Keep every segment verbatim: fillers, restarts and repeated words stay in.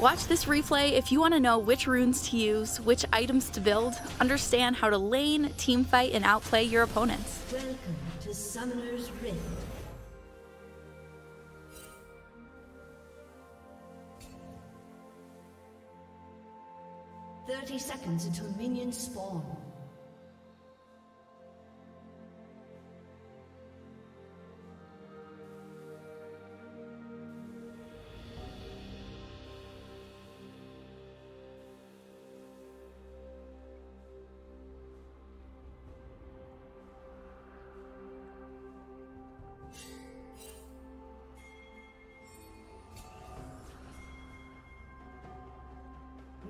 Watch this replay if you want to know which runes to use, which items to build, understand how to lane, teamfight, and outplay your opponents. Welcome to Summoner's Rift. thirty seconds until minions spawn.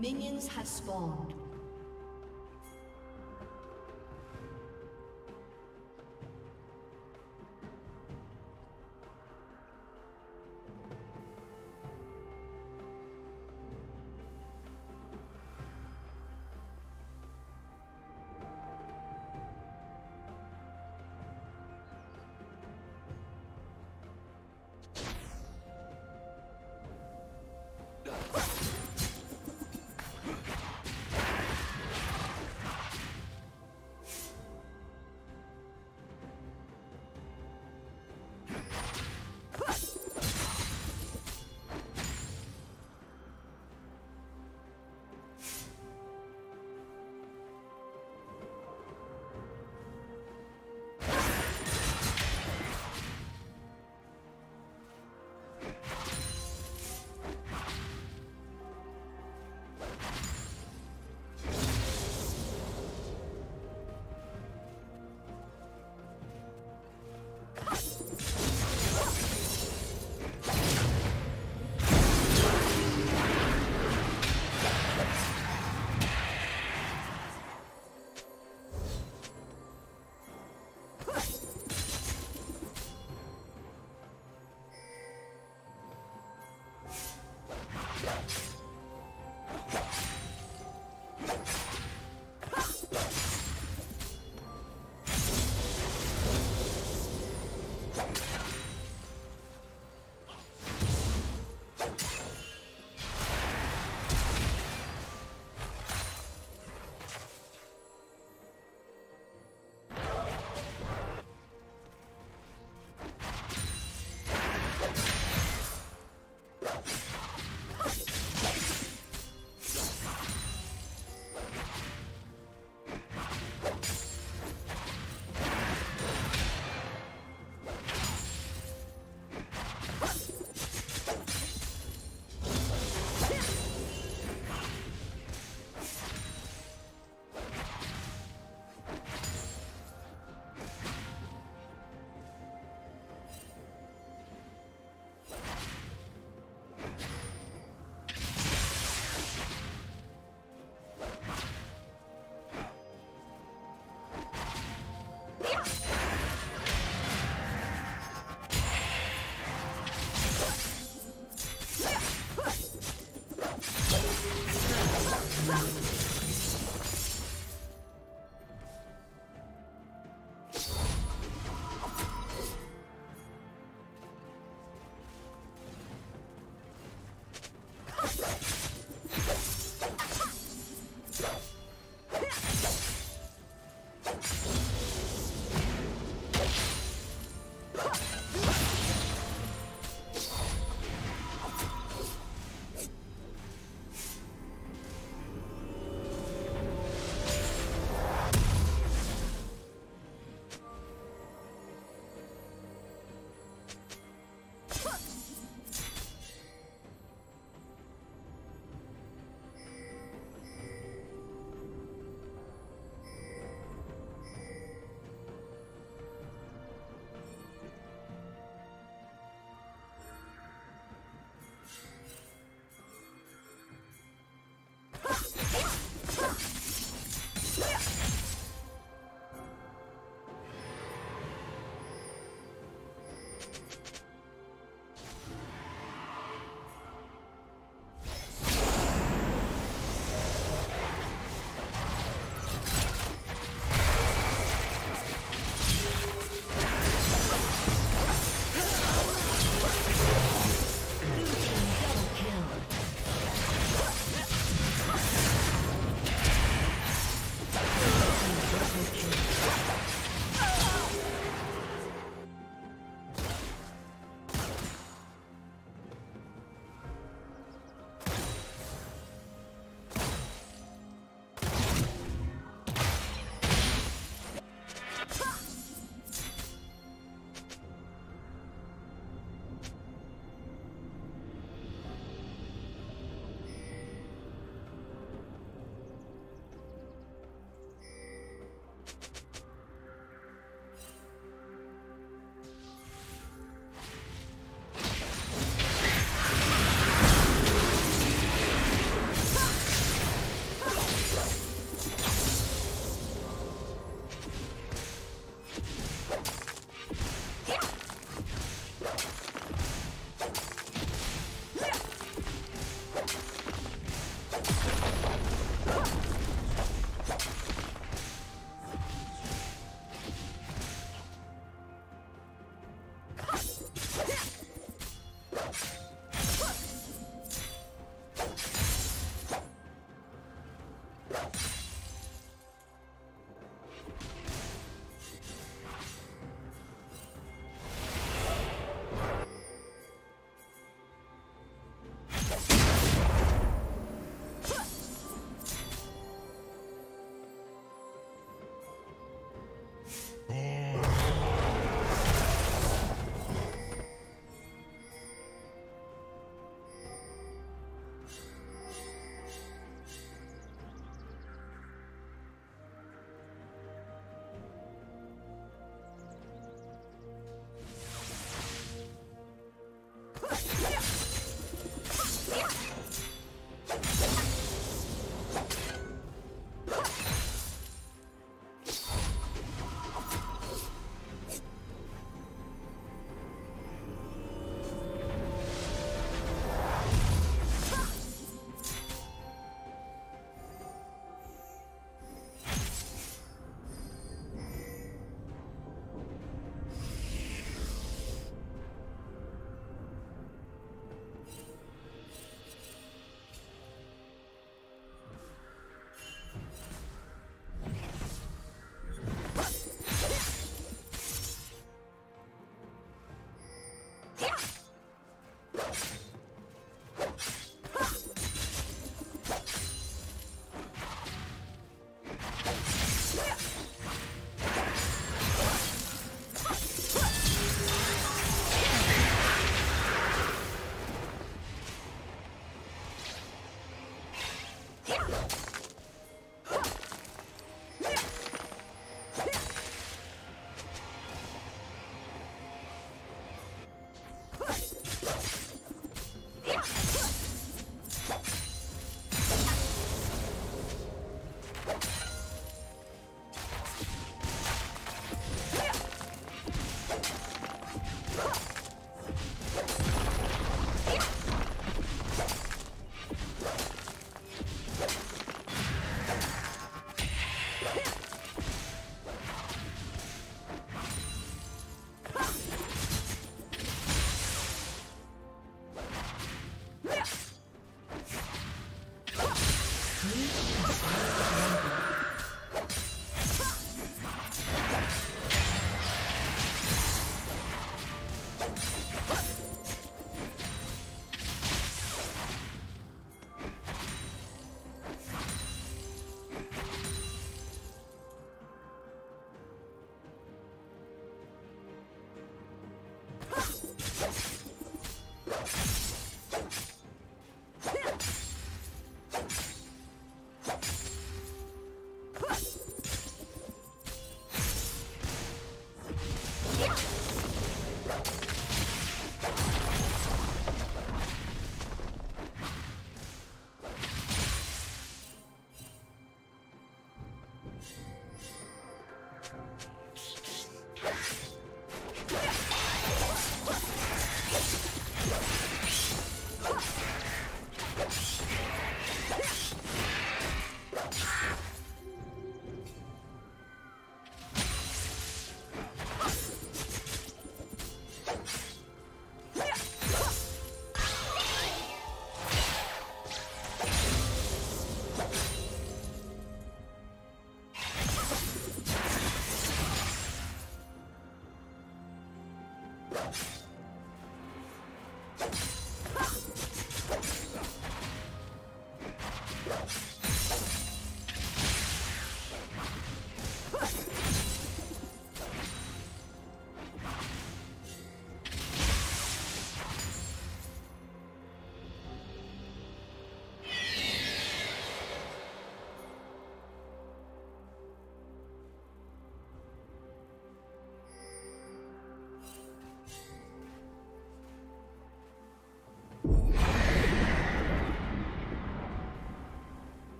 Minions have spawned.